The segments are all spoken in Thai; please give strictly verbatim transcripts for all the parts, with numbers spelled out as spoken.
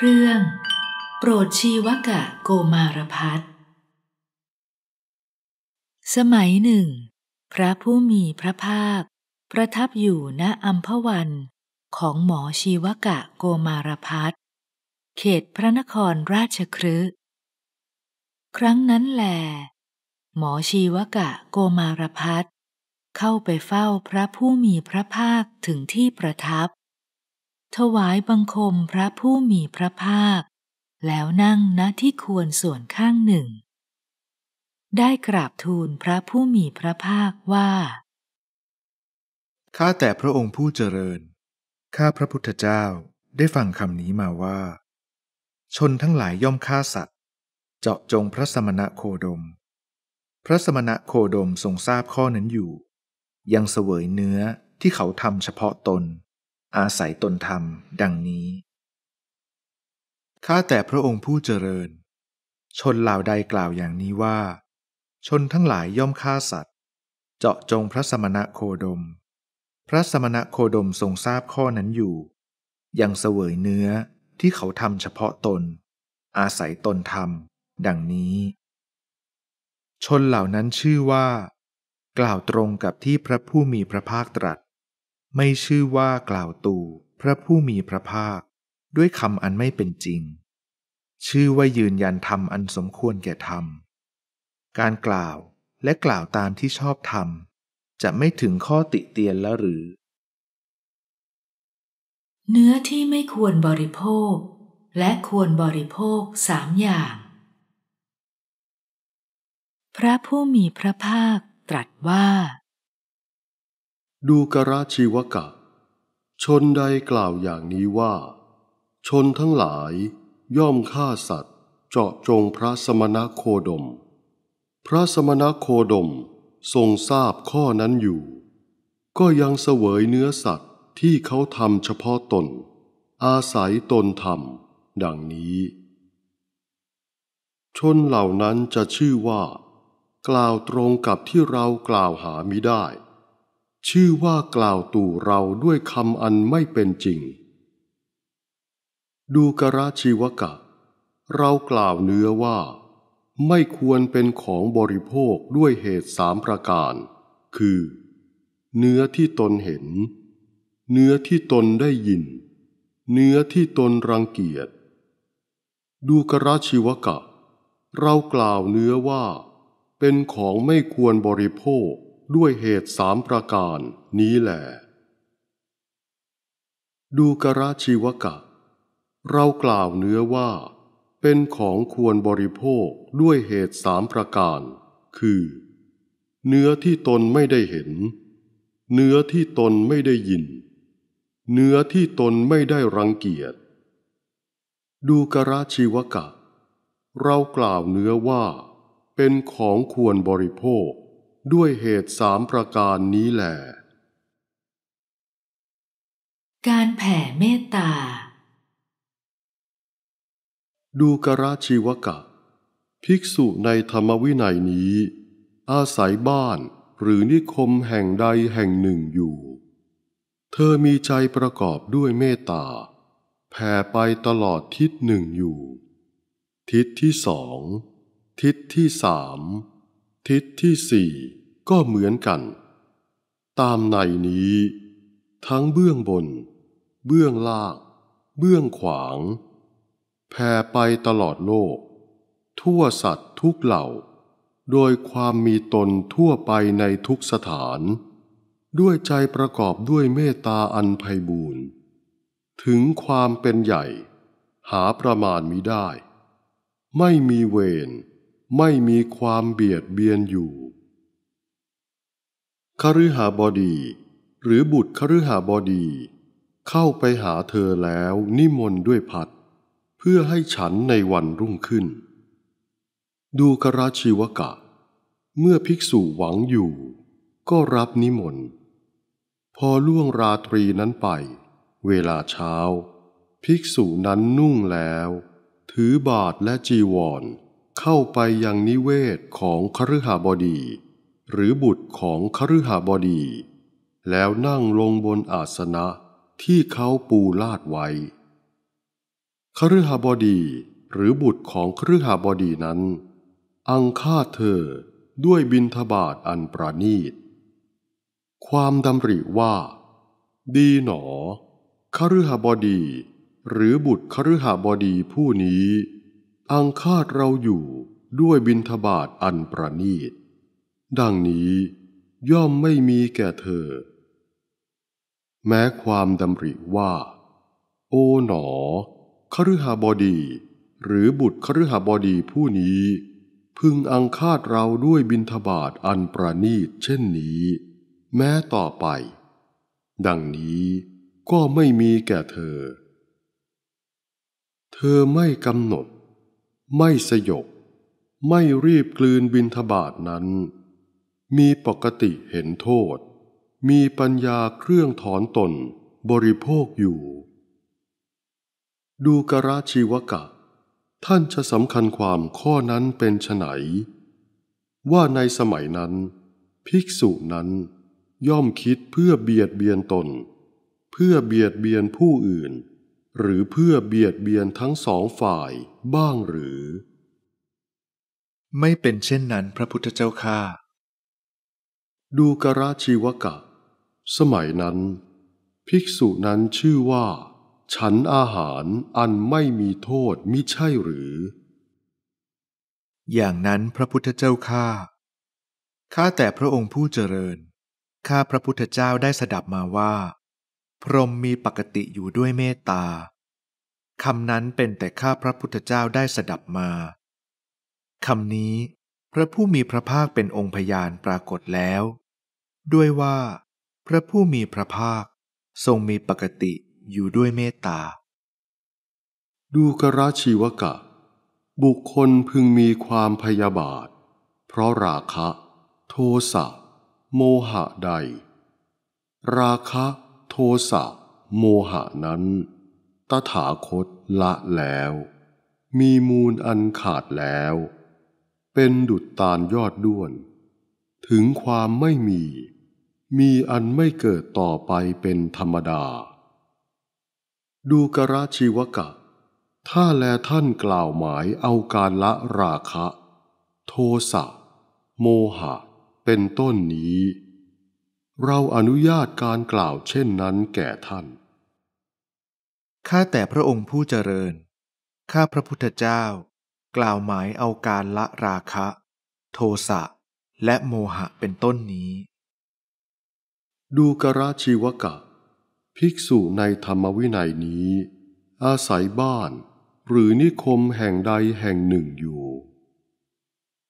เรื่องโปรดชีวกโกมารภัจจ์สมัยหนึ่งพระผู้มีพระภาคประทับอยู่ณอัมพวันของหมอชีวกโกมารภัจจ์เขตพระนครราชคฤห์ครั้งนั้นแลหมอชีวกโกมารภัจจ์เข้าไปเฝ้าพระผู้มีพระภาคถึงที่ประทับถวายบังคมพระผู้มีพระภาคแล้วนั่งณที่ควรส่วนข้างหนึ่งได้กราบทูลพระผู้มีพระภาคว่าข้าแต่พระองค์ผู้เจริญข้าพระพุทธเจ้าได้ฟังคำนี้มาว่าชนทั้งหลายย่อมฆ่าสัตว์เจาะจงพระสมณะโคดมพระสมณะโคดมทรงทราบข้อนั้นอยู่ยังเสวยเนื้อที่เขาทำเฉพาะตนอาศัยตนทำดังนี้ข้าแต่พระองค์ผู้เจริญชนเหล่าใดกล่าวอย่างนี้ว่าชนทั้งหลายย่อมฆ่าสัตว์เจาะจงพระสมณะโคดมพระสมณะโคดมทรงทราบข้อนั้นอยู่ยังเสวยเนื้อที่เขาทำเฉพาะตนอาศัยตนทำดังนี้ชนเหล่านั้นชื่อว่ากล่าวตรงกับที่พระผู้มีพระภาคตรัสไม่ชื่อว่ากล่าวตู่พระผู้มีพระภาคด้วยคำอันไม่เป็นจริงชื่อว่ายืนยันธรรมอันสมควรแก่ธรรมการกล่าวและกล่าวตามที่ชอบธรรมจะไม่ถึงข้อติเตียนแล้วหรือเนื้อที่ไม่ควรบริโภคและควรบริโภคสามอย่างพระผู้มีพระภาคตรัสว่าดูกระชีวกะชนใดกล่าวอย่างนี้ว่าชนทั้งหลายย่อมฆ่าสัตว์เจาะจงพระสมณโคดมพระสมณโคดมทรงทราบข้อนั้นอยู่ก็ยังเสวยเนื้อสัตว์ที่เขาทำเฉพาะตนอาศัยตนทำดังนี้ชนเหล่านั้นจะชื่อว่ากล่าวตรงกับที่เรากล่าวหามิได้ชื่อว่ากล่าวตู่เราด้วยคำอันไม่เป็นจริงดูกระชีวกะเรากล่าวเนื้อว่าไม่ควรเป็นของบริโภคด้วยเหตุสามประการคือเนื้อที่ตนเห็นเนื้อที่ตนได้ยินเนื้อที่ตนรังเกียจดูกระชีวกะเรากล่าวเนื้อว่าเป็นของไม่ควรบริโภคด้วยเหตุสามประการนี้แหละดูกระชีวกะเรากล่าวเนื้อว่าเป็นของควรบริโภคด้วยเหตุสามประการคือเนื้อที่ตนไม่ได้เห็นเนื้อที่ตนไม่ได้ยินเนื้อที่ตนไม่ได้รังเกียจดูกระชีวกะเรากล่าวเนื้อว่าเป็นของควรบริโภคด้วยเหตุสามประการนี้แหละการแผ่เมตตาดูกระชีวกะภิกษุในธรรมวินัยนี้อาศัยบ้านหรือนิคมแห่งใดแห่งหนึ่งอยู่เธอมีใจประกอบด้วยเมตตาแผ่ไปตลอดทิศหนึ่งอยู่ทิศที่สองทิศที่สามทิศที่สี่ก็เหมือนกันตามในนี้ทั้งเบื้องบนเบื้องล่างเบื้องขวางแผ่ไปตลอดโลกทั่วสัตว์ทุกเหล่าโดยความมีตนทั่วไปในทุกสถานด้วยใจประกอบด้วยเมตตาอันไพบูลย์ถึงความเป็นใหญ่หาประมาณมิได้ไม่มีเวรไม่มีความเบียดเบียนอยู่คฤหบดีหรือบุตรคฤหบดีเข้าไปหาเธอแล้วนิมนต์ด้วยพัดเพื่อให้ฉันในวันรุ่งขึ้นดูกระชีวกะเมื่อภิกษุหวังอยู่ก็รับนิมนต์พอล่วงราตรีนั้นไปเวลาเช้าภิกษุนั้นนุ่งแล้วถือบาทและจีวรเข้าไปยังนิเวศของคฤหบดีหรือบุตรของคฤหบดีแล้วนั่งลงบนอาสนะที่เขาปูลาดไว้ คฤหบดีหรือบุตรของคฤหบดีนั้นอังค่าเธอด้วยบิณฑบาตอันประณีตความดำริว่าดีหนอคฤหบดีหรือบุตรคฤหบดีผู้นี้อังคาดเราอยู่ด้วยบิณฑบาตอันประณีตดังนี้ย่อมไม่มีแก่เธอแม้ความดำริว่าโอ๋หนอคฤหบดีหรือบุตรคฤหบดีผู้นี้พึงอังคาดเราด้วยบิณฑบาตอันประณีตเช่นนี้แม้ต่อไปดังนี้ก็ไม่มีแก่เธอเธอไม่กำหนดไม่สยบไม่รีบกลืนบิณฑบาตนั้นมีปกติเห็นโทษมีปัญญาเครื่องถอนตนบริโภคอยู่ดูกรชีวกะท่านจะสำคัญความข้อนั้นเป็นไฉนว่าในสมัยนั้นภิกษุนั้นย่อมคิดเพื่อเบียดเบียนตนเพื่อเบียดเบียนผู้อื่นหรือเพื่อเบียดเบียนทั้งสองฝ่ายบ้างหรือไม่เป็นเช่นนั้นพระพุทธเจ้าข้าดูกรชีวกะสมัยนั้นภิกษุนั้นชื่อว่าฉันอาหารอันไม่มีโทษมิใช่หรืออย่างนั้นพระพุทธเจ้าข้าข้าแต่พระองค์ผู้เจริญข้าพระพุทธเจ้าได้สดับมาว่าพรหมมีปกติอยู่ด้วยเมตตาคำนั้นเป็นแต่ข้าพระพุทธเจ้าได้สดับมาคำนี้พระผู้มีพระภาคเป็นองค์พยานปรากฏแล้วด้วยว่าพระผู้มีพระภาคทรงมีปกติอยู่ด้วยเมตตาดูกรชีวกะบุคคลพึงมีความพยาบาทเพราะราคะโทสะโมหะใดราคะโทสะโมหะนั้นตถาคตละแล้วมีมูลอันขาดแล้วเป็นดุจตาลยอดด้วนถึงความไม่มีมีอันไม่เกิดต่อไปเป็นธรรมดาดูกรชีวกะถ้าแลท่านกล่าวหมายเอาการละราคะโทสะโมหะเป็นต้นนี้เราอนุญาตการกล่าวเช่นนั้นแก่ท่านข้าแต่พระองค์ผู้เจริญข้าพระพุทธเจ้ากล่าวหมายเอาการละราคะโทสะและโมหะเป็นต้นนี้ดูกรชีวกะภิกษุในธรรมวินัยนี้อาศัยบ้านหรือนิคมแห่งใดแห่งหนึ่งอยู่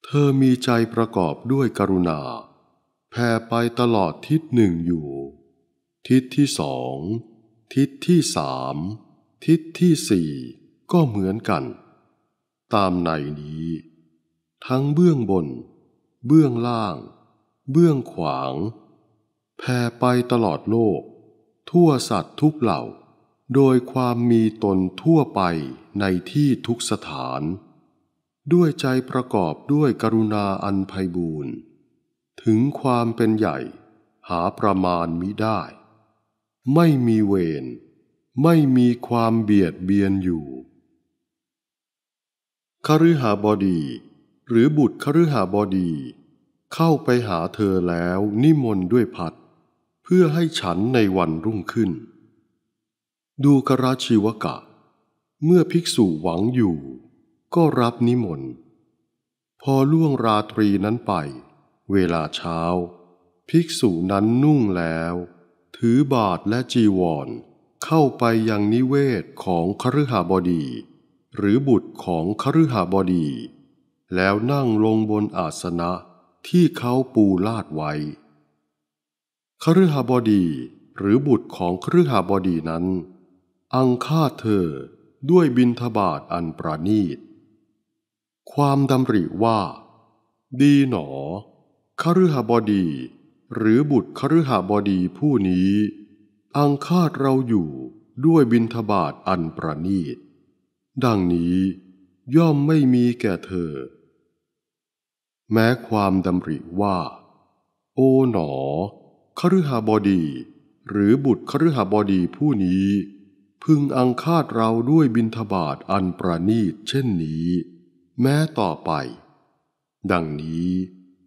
เธอมีใจประกอบด้วยกรุณาแผ่ไปตลอดทิศหนึ่งอยู่ทิศที่สองทิศที่สามทิศที่สี่ก็เหมือนกันตามในนี้ทั้งเบื้องบนเบื้องล่างเบื้องขวางแผ่ไปตลอดโลกทั่วสัตว์ทุกเหล่าโดยความมีตนทั่วไปในที่ทุกสถานด้วยใจประกอบด้วยกรุณาอันไพบูรย์ถึงความเป็นใหญ่หาประมาณมิได้ไม่มีเวรไม่มีความเบียดเบียนอยู่คฤหบดีหรือบุตรคฤหบดีเข้าไปหาเธอแล้วนิมนต์ด้วยพัดเพื่อให้ฉันในวันรุ่งขึ้นดูกรชีวกะเมื่อภิกษุหวังอยู่ก็รับนิมนต์พอล่วงราตรีนั้นไปเวลาเช้าภิกษุนั้นนุ่งแล้วถือบาทและจีวรเข้าไปยังนิเวศของคฤหบดีหรือบุตรของคฤหบดีแล้วนั่งลงบนอาสนะที่เขาปูลาดไว้คฤหบดีหรือบุตรของคฤหบดีนั้นอังคาดเธอด้วยบิณฑบาตอันประณีตความดำริว่าดีหนอคฤหบดีหรือบุตรคฤหบดีผู้นี้อังคาดเราอยู่ด้วยบิณฑบาตอันประณีตดังนี้ย่อมไม่มีแก่เธอแม้ความดำริว่าโอ๋หนอคฤหบดีหรือบุตรคฤหบดีผู้นี้ พึงอังคาดเราด้วยบิณฑบาตอันประณีตเช่นนี้แม้ต่อไปดังนี้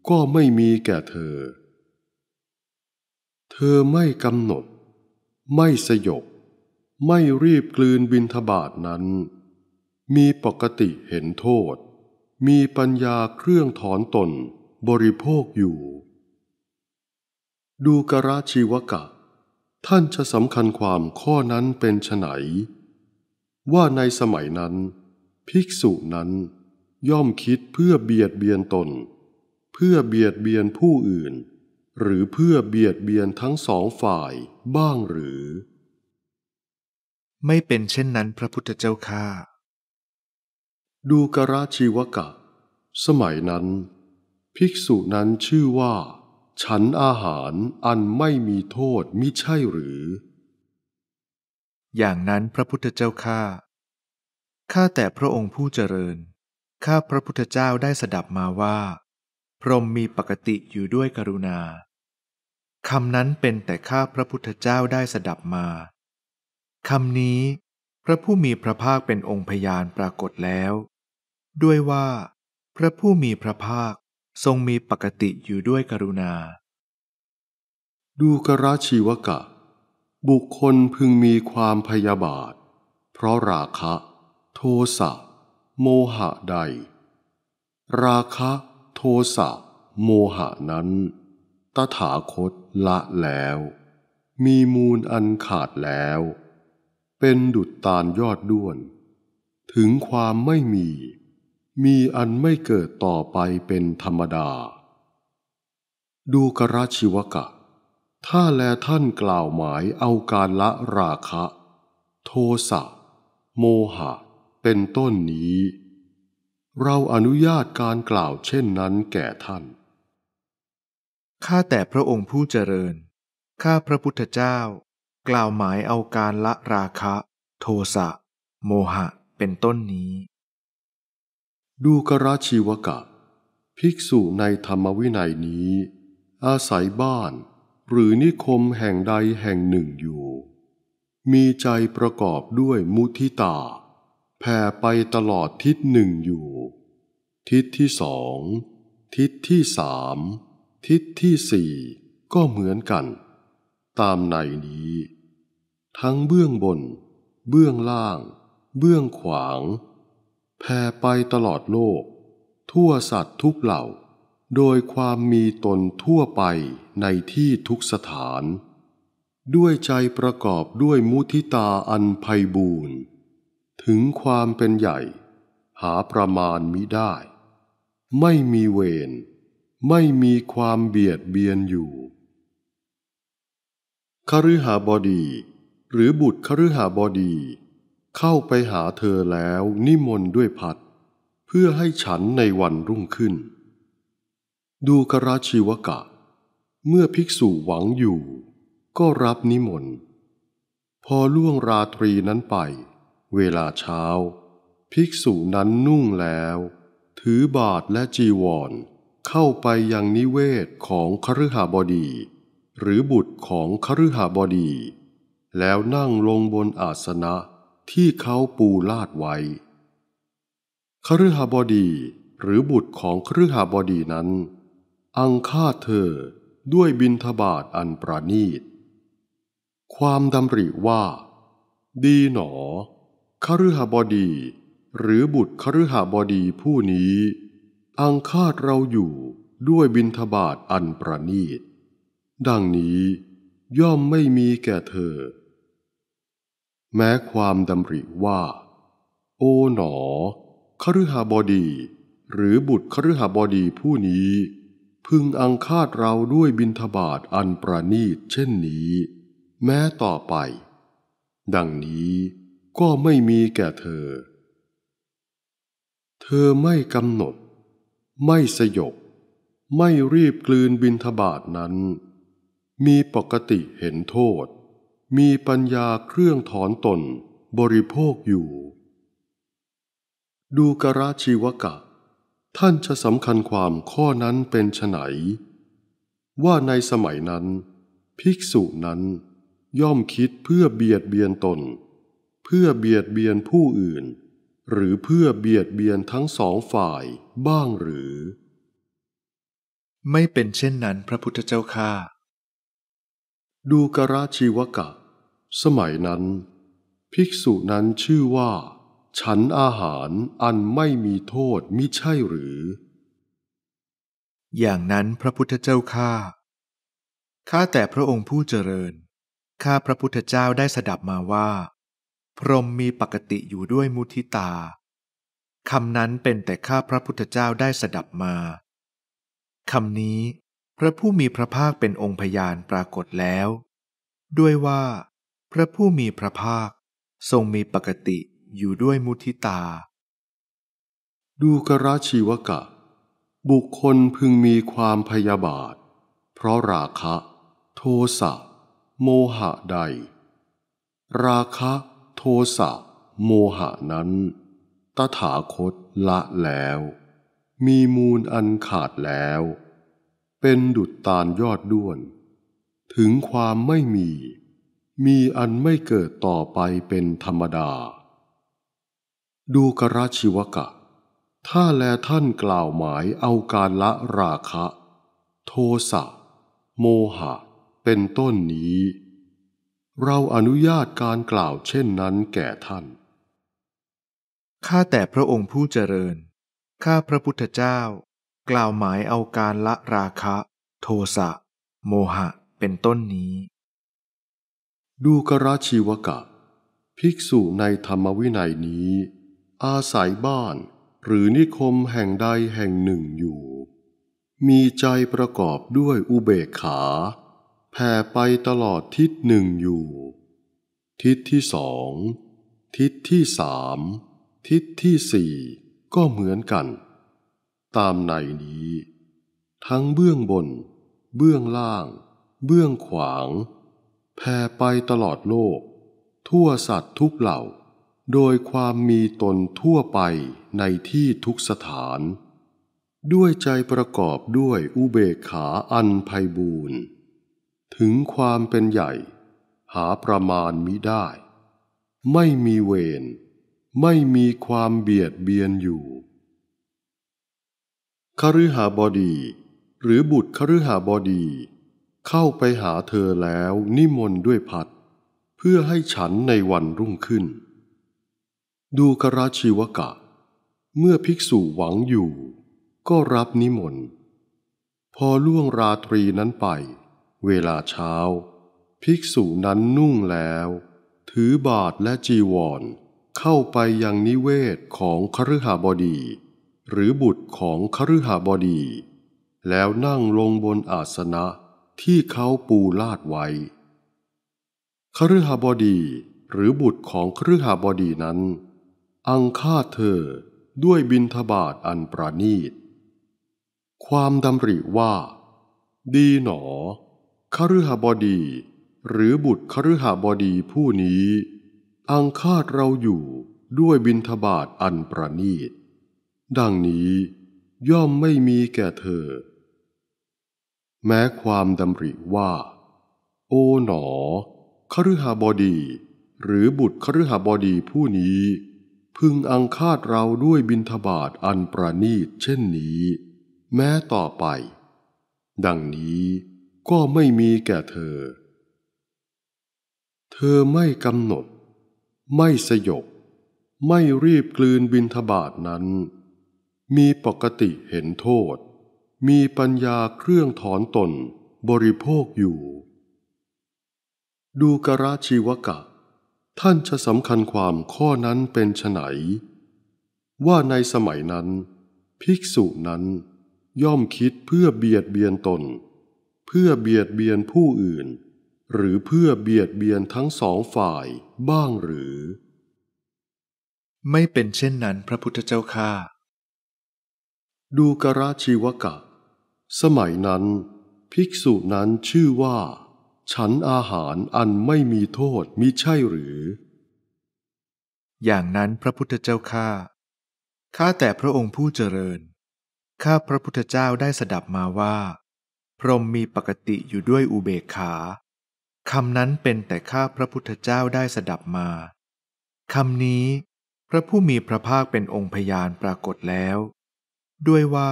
ก็ไม่มีแก่เธอเธอไม่กำหนดไม่สยบไม่รีบกลืนบิณฑบาตนั้นมีปกติเห็นโทษมีปัญญาเครื่องถอนตนบริโภคอยู่ดูกรชีวกะท่านจะสำคัญความข้อนั้นเป็นไฉนว่าในสมัยนั้นภิกษุนั้นย่อมคิดเพื่อเบียดเบียนตนเพื่อเบียดเบียนผู้อื่นหรือเพื่อเบียดเบียนทั้งสองฝ่ายบ้างหรือไม่เป็นเช่นนั้นพระพุทธเจ้าข้าดูกรชีวกะสมัยนั้นภิกษุนั้นชื่อว่าฉันอาหารอันไม่มีโทษมิใช่หรืออย่างนั้นพระพุทธเจ้าข้าข้าแต่พระองค์ผู้เจริญข้าพระพุทธเจ้าได้สดับมาว่าพรหมมีปกติอยู่ด้วยกรุณาคำนั้นเป็นแต่ข้าพระพุทธเจ้าได้สดับมาคำนี้พระผู้มีพระภาคเป็นองค์พยานปรากฏแล้วด้วยว่าพระผู้มีพระภาคทรงมีปกติอยู่ด้วยกรุณาดูกรชีวกะบุคคลพึงมีความพยาบาทเพราะราคะโทสะโมหะใดราคะโทสะโมหะนั้นตถาคตละแล้วมีมูลอันขาดแล้วเป็นดุจตาลยอดด้วนถึงความไม่มีมีอันไม่เกิดต่อไปเป็นธรรมดาดูกรชีวกะถ้าแลท่านกล่าวหมายเอาการละราคะโทสะโมหะเป็นต้นนี้เราอนุญาตการกล่าวเช่นนั้นแก่ท่านข้าแต่พระองค์ผู้เจริญข้าพระพุทธเจ้ากล่าวหมายเอาการละราคะโทสะโมหะเป็นต้นนี้ดูกรชีวกะภิกษุในธรรมวินัยนี้อาศัยบ้านหรือนิคมแห่งใดแห่งหนึ่งอยู่มีใจประกอบด้วยมุทิตาแผ่ไปตลอดทิศหนึ่งอยู่ทิศที่สองทิศที่สามทิศที่สี่ก็เหมือนกันตามในนี้ทั้งเบื้องบนเบื้องล่างเบื้องขวางแผ่ไปตลอดโลกทั่วสัตว์ทุกเหล่าโดยความมีตนทั่วไปในที่ทุกสถานด้วยใจประกอบด้วยมุทิตาอันไพบูรณ์ถึงความเป็นใหญ่หาประมาณมิได้ไม่มีเวรไม่มีความเบียดเบียนอยู่คฤหบดีหรือบุตรคฤหบดีเข้าไปหาเธอแล้วนิมนต์ด้วยพัดเพื่อให้ฉันในวันรุ่งขึ้นดูกรชีวกะเมื่อภิกษุหวังอยู่ก็รับนิมนต์พอล่วงราตรีนั้นไปเวลาเช้าภิกษุนั้นนุ่งแล้วถือบาทและจีวรเข้าไปยังนิเวศของคฤหบดีหรือบุตรของคฤหบดีแล้วนั่งลงบนอาสนะที่เขาปูลาดไว้คฤหบดีหรือบุตรของคฤหบดีนั้นอังคาดเธอด้วยบิณฑบาตอันประณีตความดำริว่าดีหนอคฤหบดีหรือบุตรคฤหบดีผู้นี้อังคาดเราอยู่ด้วยบิณฑบาตอันประณีตดังนี้ย่อมไม่มีแก่เธอแม้ความดำริว่าโอ๋หนอคฤหบดีหรือบุตรคฤหบดีผู้นี้พึงอังคาดเราด้วยบิณฑบาตอันประณีตเช่นนี้แม้ต่อไปดังนี้ก็ไม่มีแก่เธอเธอไม่กำหนดไม่สยบไม่รีบกลืนบิณฑบาตนั้นมีปกติเห็นโทษมีปัญญาเครื่องถอนตนบริโภคอยู่ดูกรชีวกะท่านจะสำคัญความข้อนั้นเป็นไฉนว่าในสมัยนั้นภิกษุนั้นย่อมคิดเพื่อเบียดเบียนตน เพื่อเบียดเบียนผู้อื่นหรือเพื่อเบียดเบียนทั้งสองฝ่ายบ้างหรือไม่เป็นเช่นนั้นพระพุทธเจ้าข้าดูกรชีวกะสมัยนั้นภิกษุนั้นชื่อว่าฉันอาหารอันไม่มีโทษมิใช่หรืออย่างนั้นพระพุทธเจ้าข้าข้าแต่พระองค์ผู้เจริญข้าพระพุทธเจ้าได้สดับมาว่าพรหมมีปกติอยู่ด้วยมุทิตาคำนั้นเป็นแต่ข้าพระพุทธเจ้าได้สดับมาคำนี้พระผู้มีพระภาคเป็นองค์พยานปรากฏแล้วด้วยว่าพระผู้มีพระภาคทรงมีปกติอยู่ด้วยมุทิตาดูกรชีวกะบุคคลพึงมีความพยาบาทเพราะราคะโทสะโมหะใดราคะโทสะโมหะนั้นตถาคตละแล้วมีมูลอันขาดแล้วเป็นดุจตาลยอดด้วนถึงความไม่มีมีอันไม่เกิดต่อไปเป็นธรรมดาดูกรชีวกะถ้าแลท่านกล่าวหมายเอาการละราคะโทสะโมหะเป็นต้นนี้เราอนุญาตการกล่าวเช่นนั้นแก่ท่านข้าแต่พระองค์ผู้เจริญข้าพระพุทธเจ้ากล่าวหมายเอาการละราคะโทสะโมหะเป็นต้นนี้ดูกรชีวกะภิกษุในธรรมวินัยนี้อาศัยบ้านหรือนิคมแห่งใดแห่งหนึ่งอยู่มีใจประกอบด้วยอุเบกขาแผ่ไปตลอดทิศหนึ่งอยู่ทิศที่สองทิศที่สามทิศที่สี่ก็เหมือนกันตามในนี้ทั้งเบื้องบนเบื้องล่างเบื้องขวางแผ่ไปตลอดโลกทั่วสัตว์ทุกเหล่าโดยความมีตนทั่วไปในที่ทุกสถานด้วยใจประกอบด้วยอุเบกขาอันไพบูรณ์ถึงความเป็นใหญ่หาประมาณมิได้ไม่มีเวรไม่มีความเบียดเบียนอยู่คฤหบดีหรือบุตรคฤหบดีเข้าไปหาเธอแล้วนิมนต์ด้วยพัดเพื่อให้ฉันในวันรุ่งขึ้นดูกรชีวกะเมื่อภิกษุหวังอยู่ก็รับนิมนต์พอล่วงราตรีนั้นไปเวลาเช้าภิกษุนั้นนุ่งแล้วถือบาทและจีวรเข้าไปยังนิเวศของคฤหบดีหรือบุตรของคฤหบดีแล้วนั่งลงบนอาสนะที่เขาปูลาดไว้คฤหบดีหรือบุตรของคฤหบดีนั้นอังคาดเธอด้วยบิณฑบาตอันประณีตความดำริว่าดีหนอคฤหบดีหรือบุตรคฤหบดีผู้นี้อังคาดเราอยู่ด้วยบิณฑบาตอันประณีตดังนี้ย่อมไม่มีแก่เธอแม้ความดำริว่าโอ๋หนอคฤหบดีหรือบุตรคฤหบดีผู้นี้พึงอังคาดเราด้วยบิณฑบาตอันประณีตเช่นนี้แม้ต่อไปดังนี้ก็ไม่มีแก่เธอเธอไม่กำหนดไม่สยบไม่รีบกลืนบิณฑบาตนั้นมีปกติเห็นโทษมีปัญญาเครื่องถอนตนบริโภคอยู่ดูกรชีวกะท่านจะสำคัญความข้อนั้นเป็นไฉนว่าในสมัยนั้นภิกษุนั้นย่อมคิดเพื่อเบียดเบียนตนเพื่อเบียดเบียนผู้อื่นหรือเพื่อเบียดเบียนทั้งสองฝ่ายบ้างหรือไม่เป็นเช่นนั้นพระพุทธเจ้าข้าดูกรชีวกะสมัยนั้นภิกษุนั้นชื่อว่าฉันอาหารอันไม่มีโทษมิใช่หรืออย่างนั้นพระพุทธเจ้าข้าข้าแต่พระองค์ผู้เจริญข้าพระพุทธเจ้าได้สดับมาว่าพรหมมีปกติอยู่ด้วยอุเบกขาคำนั้นเป็นแต่ข้าพระพุทธเจ้าได้สดับมา คำนี้พระผู้มีพระภาคเป็นองค์พยานปรากฏแล้วด้วยว่า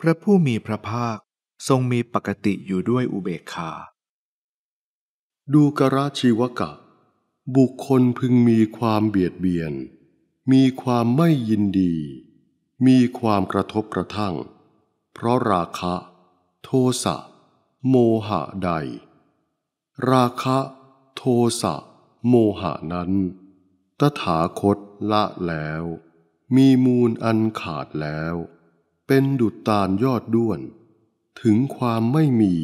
พระผู้มีพระภาคทรงมีปกติอยู่ด้วยอุเบกขาดูกราชีวกะบุคคลพึงมีความเบียดเบียนมีความไม่ยินดีมีความกระทบกระทั่งเพราะราคะโทสะโมหะใดราคะโทสะโมหะนั้นตถาคตละแล้วมีมูลอันขาดแล้วเป็นดุจตาลยอดด้วนถึงความไม่มี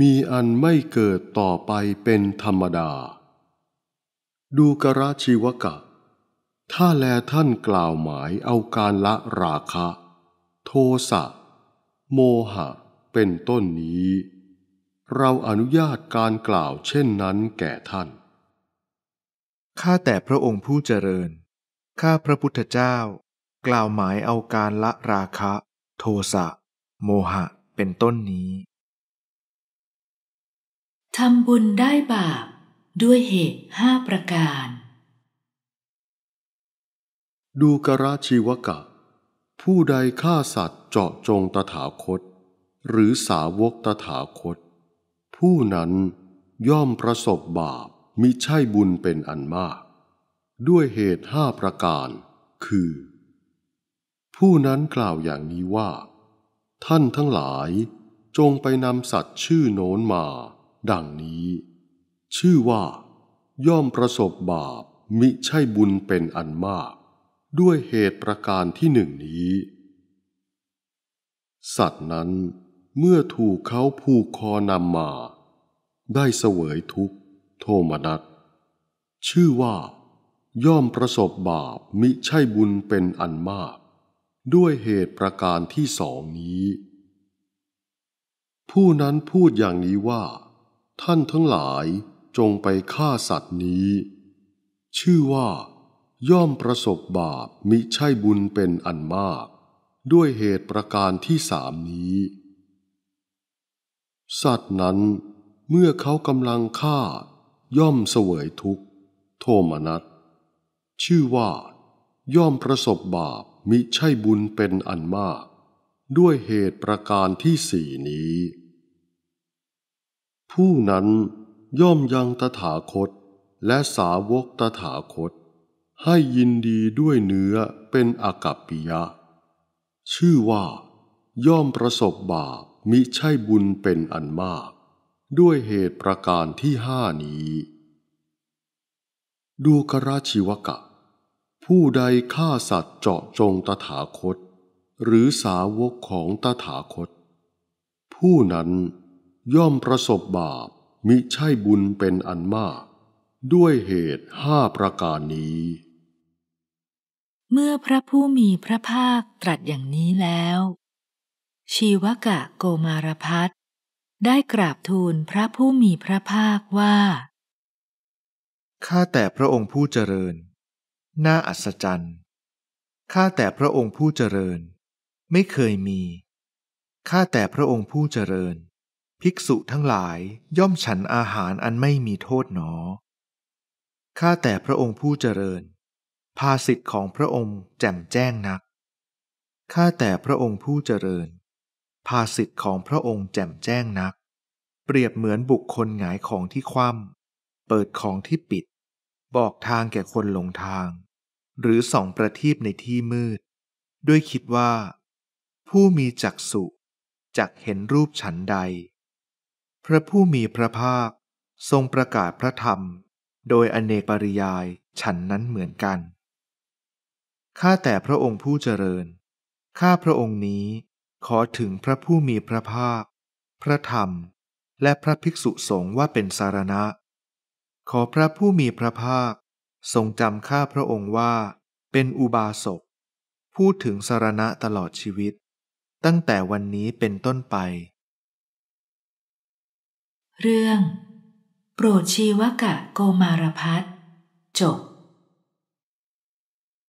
มีอันไม่เกิดต่อไปเป็นธรรมดาดูกราชีวกะถ้าแลท่านกล่าวหมายเอาการละราคะโทสะโมหะเป็นต้นนี้เราอนุญาตการกล่าวเช่นนั้นแก่ท่านข้าแต่พระองค์ผู้เจริญข้าพระพุทธเจ้ากล่าวหมายเอาการละราคะโทสะโมหะเป็นต้นนี้ทำบุญได้บาปด้วยเหตุห้าประการดูกราชีวกะผู้ใดฆ่าสัตว์เจาะจงตถาคตหรือสาวกตถาคตผู้นั้นย่อมประสบบาปมิใช่บุญเป็นอันมากด้วยเหตุห้าประการคือผู้นั้นกล่าวอย่างนี้ว่าท่านทั้งหลายจงไปนำสัตว์ชื่อโน้นมาดังนี้ชื่อว่าย่อมประสบบาปมิใช่บุญเป็นอันมากด้วยเหตุประการที่หนึ่งนี้สัตว์นั้นเมื่อถูกเขาผูกคอนำมาได้เสวยทุกข์โทมนัสชื่อว่าย่อมประสบบาปมิใช่บุญเป็นอันมากด้วยเหตุประการที่สองนี้ผู้นั้นพูดอย่างนี้ว่าท่านทั้งหลายจงไปฆ่าสัตว์นี้ชื่อว่าย่อมประสบบาปมิใช่บุญเป็นอันมากด้วยเหตุประการที่สามนี้สัตว์นั้นเมื่อเขากำลังฆ่าย่อมเสวยทุกข์โทมนัสชื่อว่าย่อมประสบบาปมิใช่บุญเป็นอันมากด้วยเหตุประการที่สี่นี้ผู้นั้นย่อมยังตถาคตและสาวกตถาคตให้ยินดีด้วยเนื้อเป็นอกัปปิยะชื่อว่าย่อมประสบบาปมิใช่บุญเป็นอันมากด้วยเหตุประการที่ห้านี้ดูกราชีวกะผู้ใดฆ่าสัตว์เจาะจงตถาคตหรือสาวกของตถาคตผู้นั้นย่อมประสบบาปมิใช่บุญเป็นอันมากด้วยเหตุห้าประการนี้เมื่อพระผู้มีพระภาคตรัสอย่างนี้แล้วชีวกะโกมารภัจจ์ได้กราบทูลพระผู้มีพระภาคว่าข้าแต่พระองค์ผู้เจริญน่าอัศจรรย์ข้าแต่พระองค์ผู้เจริญไม่เคยมีข้าแต่พระองค์ผู้เจริญภิกษุทั้งหลายย่อมฉันอาหารอันไม่มีโทษหนอข้าแต่พระองค์ผู้เจริญภาษิตของพระองค์แจ่มแจ้งนักข้าแต่พระองค์ผู้เจริญภาษิตของพระองค์แจ่มแจ้งนักเปรียบเหมือนบุคคลหงายของที่คว่ำเปิดของที่ปิดบอกทางแก่คนหลงทางหรือส่องประทีปในที่มืดด้วยคิดว่าผู้มีจักษุจักเห็นรูปฉันใดพระผู้มีพระภาคทรงประกาศพระธรรมโดยอเนกปริยายฉันนั้นเหมือนกันข้าแต่พระองค์ผู้เจริญข้าพระองค์นี้ขอถึงพระผู้มีพระภาคพระธรรมและพระภิกษุสงฆ์ว่าเป็นสารณะขอพระผู้มีพระภาคทรงจำข้าพระองค์ว่าเป็นอุบาสกพูดถึงสารณะตลอดชีวิตตั้งแต่วันนี้เป็นต้นไปเรื่องโปรดชีวกะโกมารภัจจ์จบ